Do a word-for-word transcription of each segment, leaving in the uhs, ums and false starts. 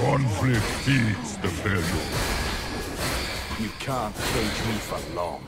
Conflict feeds the failure. You can't cage me for long.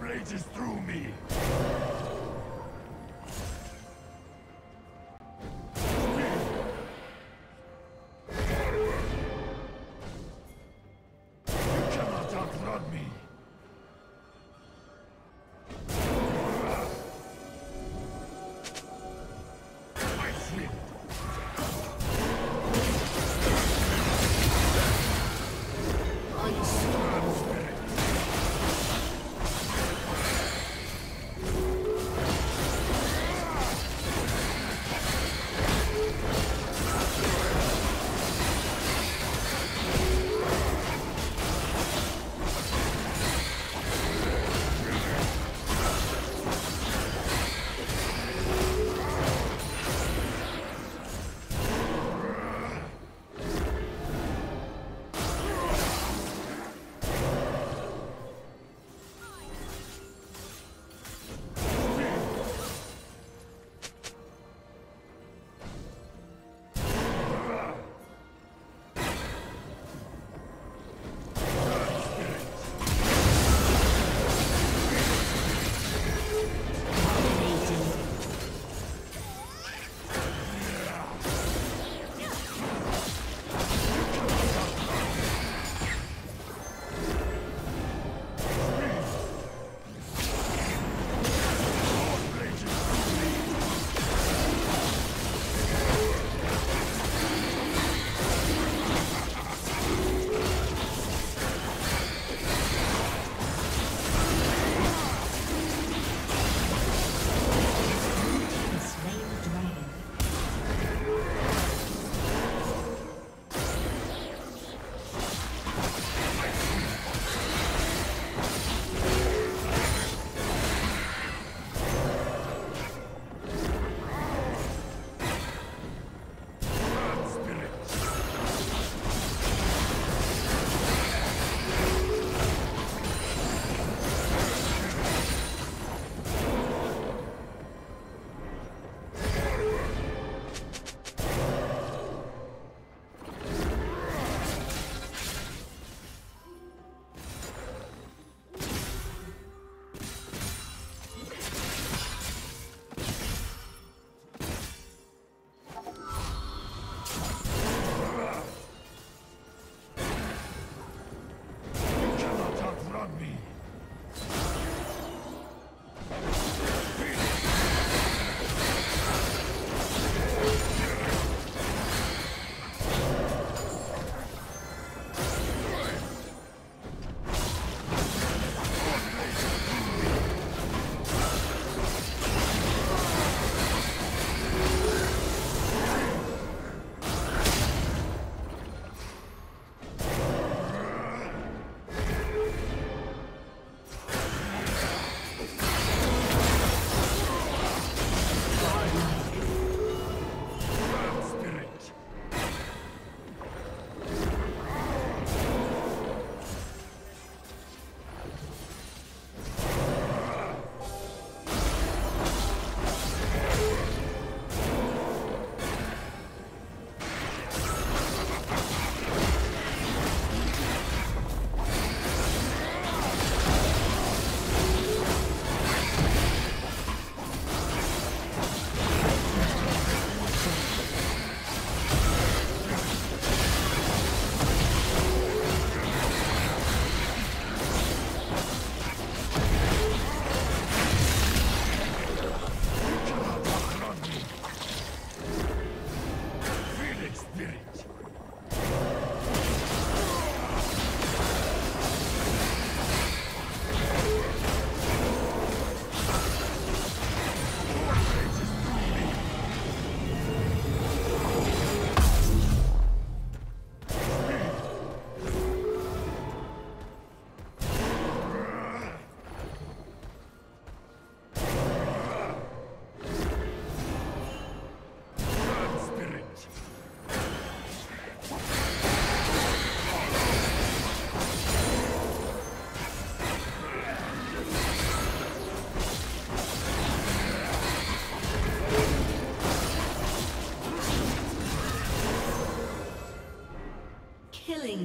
Rages through me.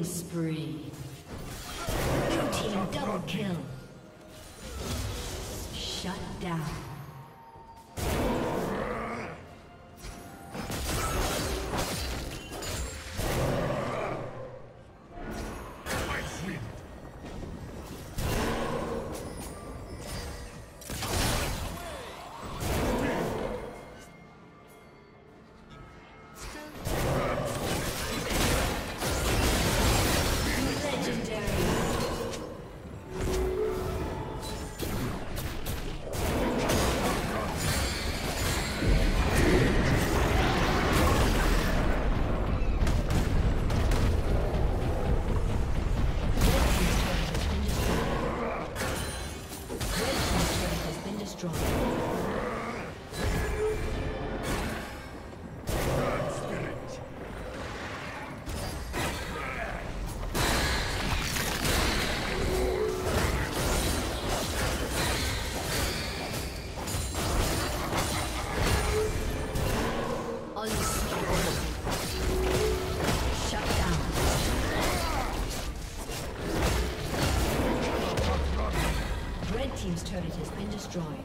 spree. Blue team double kill. Shut down. Team's turret has been destroyed.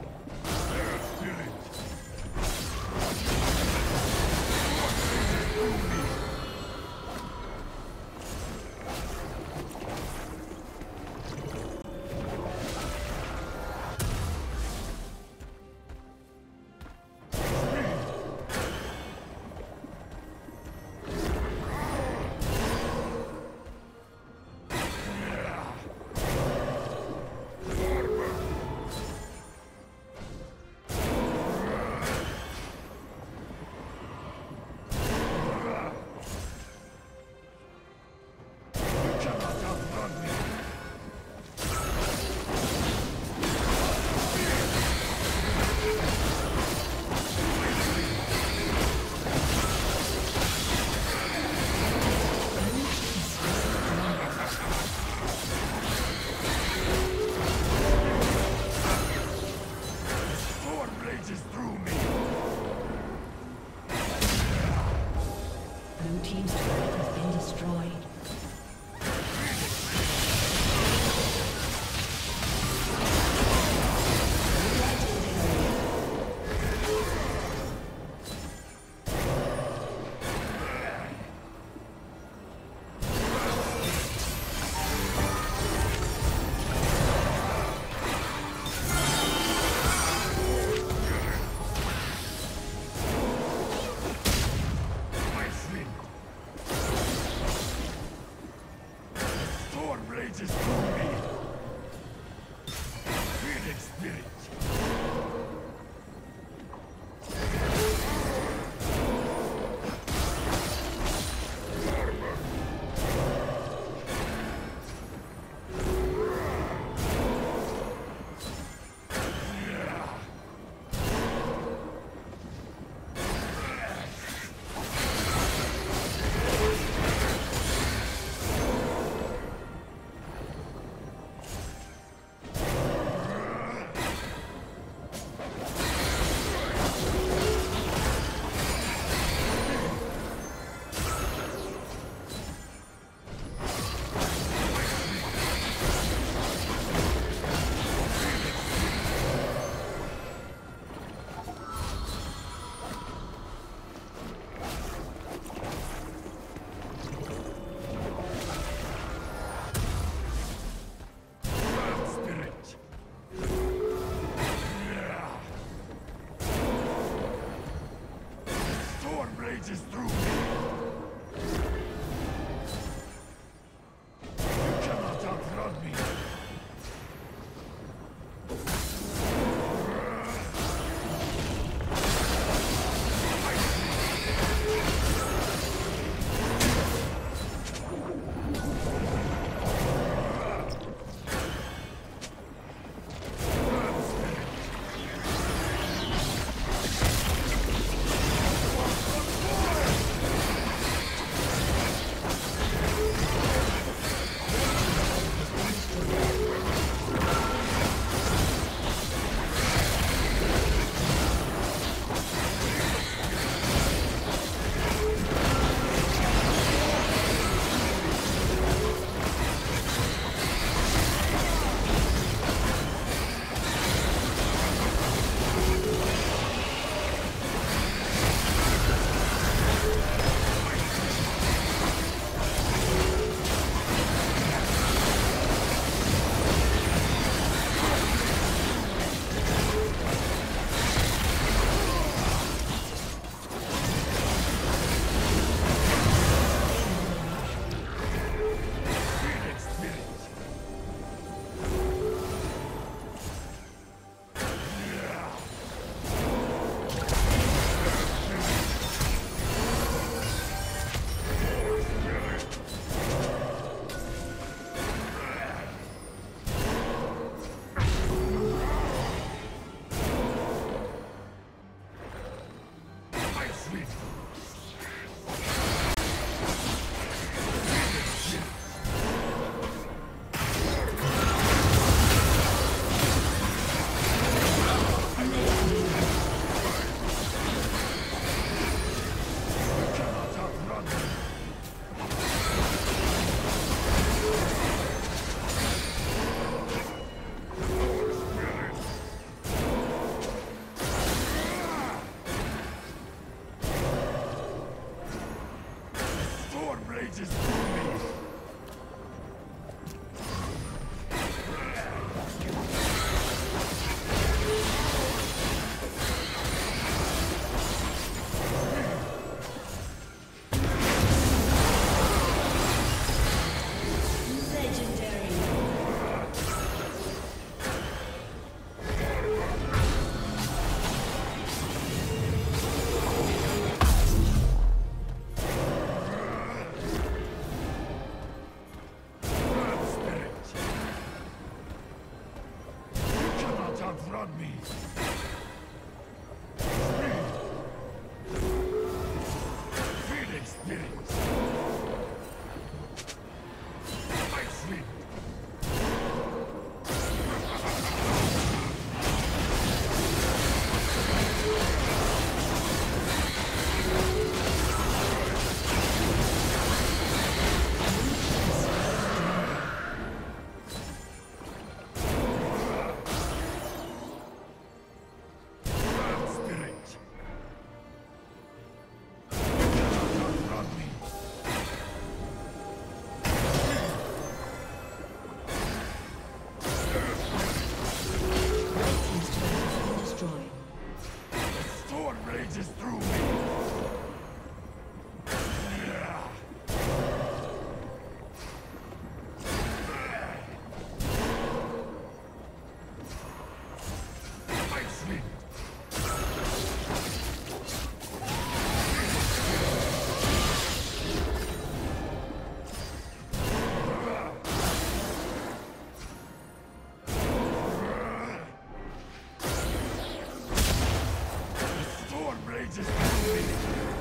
Rage is complete.